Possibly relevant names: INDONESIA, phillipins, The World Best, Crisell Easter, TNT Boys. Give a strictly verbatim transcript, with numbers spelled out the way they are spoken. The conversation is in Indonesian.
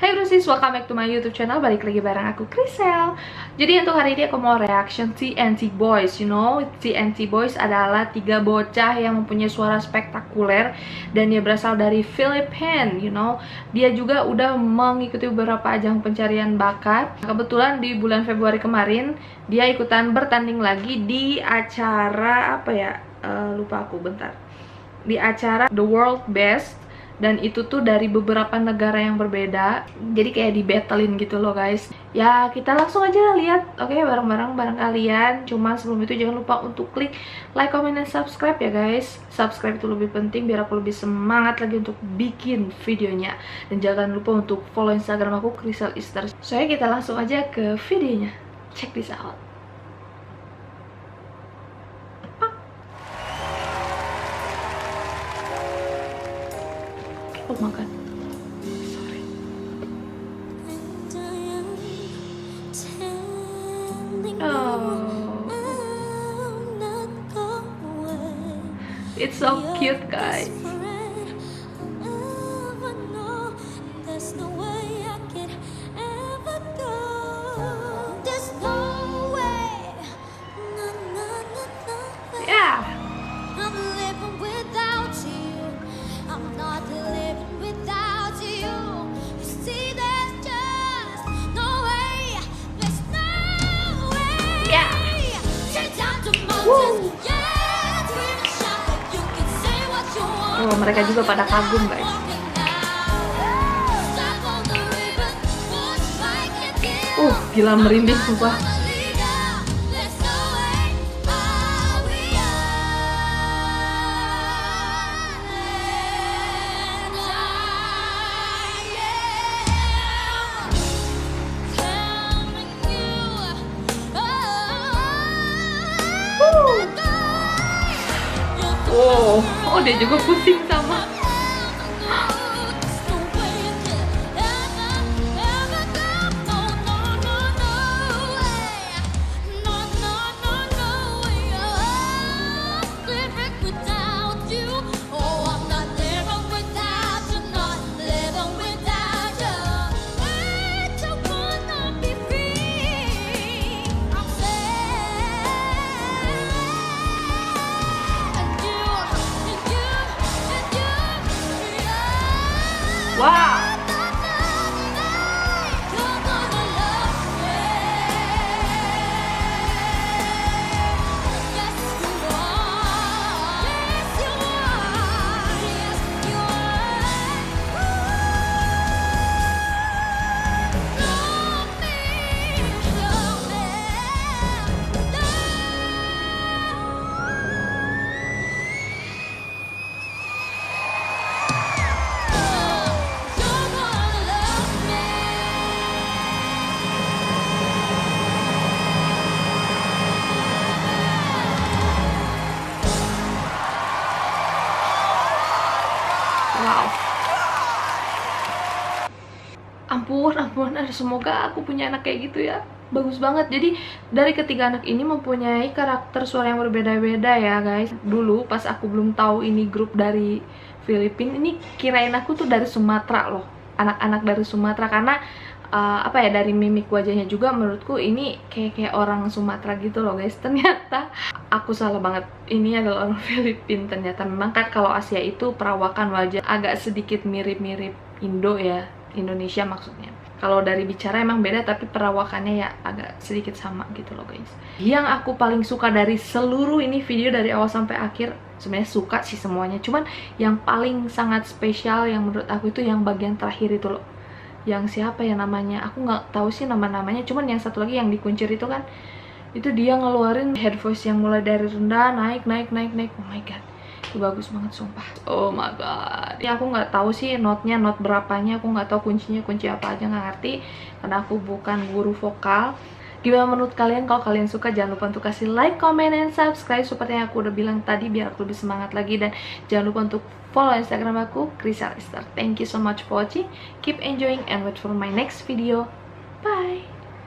Hai Brusis, welcome back to my YouTube channel. Balik lagi bareng aku, Crisell. Jadi untuk hari ini aku mau reaction T N T Boys. You know, T N T Boys adalah tiga bocah yang mempunyai suara spektakuler, dan dia berasal dari Filipina. You know, dia juga udah mengikuti beberapa ajang pencarian bakat. Kebetulan di bulan Februari kemarin dia ikutan bertanding lagi di acara apa ya, uh, lupa aku bentar, di acara The World Best, dan itu tuh dari beberapa negara yang berbeda, jadi kayak dibattlein gitu loh guys. Ya kita langsung aja lihat, oke okay, bareng-bareng bareng kalian. Cuma sebelum itu jangan lupa untuk klik like, comment, dan subscribe ya guys. Subscribe itu lebih penting biar aku lebih semangat lagi untuk bikin videonya. Dan jangan lupa untuk follow Instagram aku, Crisell Easter. So ya kita langsung aja ke videonya. Check this out. Oh my God. Sorry. Oh. It's so cute, guys. Oh, mereka juga pada kagum guys. Uh, gila merinding sumpah. Wow, oh dia juga pusing sama. Wow. Ampun, ampun, semoga aku punya anak kayak gitu ya. Bagus banget. Jadi dari ketiga anak ini mempunyai karakter suara yang berbeda-beda ya guys. Dulu pas aku belum tahu ini grup dari Filipina, ini kirain aku tuh dari Sumatera loh, anak-anak dari Sumatera. Karena uh, apa ya, dari mimik wajahnya juga menurutku ini kayak kayak orang Sumatera gitu loh guys. Ternyata aku salah banget, ini adalah orang Filipina ternyata. Memang kan kalau Asia itu perawakan wajah agak sedikit mirip-mirip Indo ya, Indonesia maksudnya. Kalau dari bicara emang beda, tapi perawakannya ya agak sedikit sama gitu loh guys. Yang aku paling suka dari seluruh ini video dari awal sampai akhir, sebenarnya suka sih semuanya, cuman yang paling sangat spesial yang menurut aku itu yang bagian terakhir itu loh. Yang siapa ya namanya, aku nggak tahu sih nama-namanya, cuman yang satu lagi yang dikuncir itu kan, itu dia ngeluarin head voice yang mulai dari rendah naik naik naik naik. Oh my god, itu bagus banget sumpah. Oh my god. Ya aku nggak tahu sih notnya, not berapanya, aku nggak tahu kuncinya kunci apa aja, nggak ngerti karena aku bukan guru vokal. Gimana menurut kalian? Kalau kalian suka jangan lupa untuk kasih like, comment, dan subscribe seperti yang aku udah bilang tadi biar aku lebih semangat lagi, dan jangan lupa untuk follow Instagram aku, Crisell Easter. Thank you so much for watching. Keep enjoying and wait for my next video. Bye.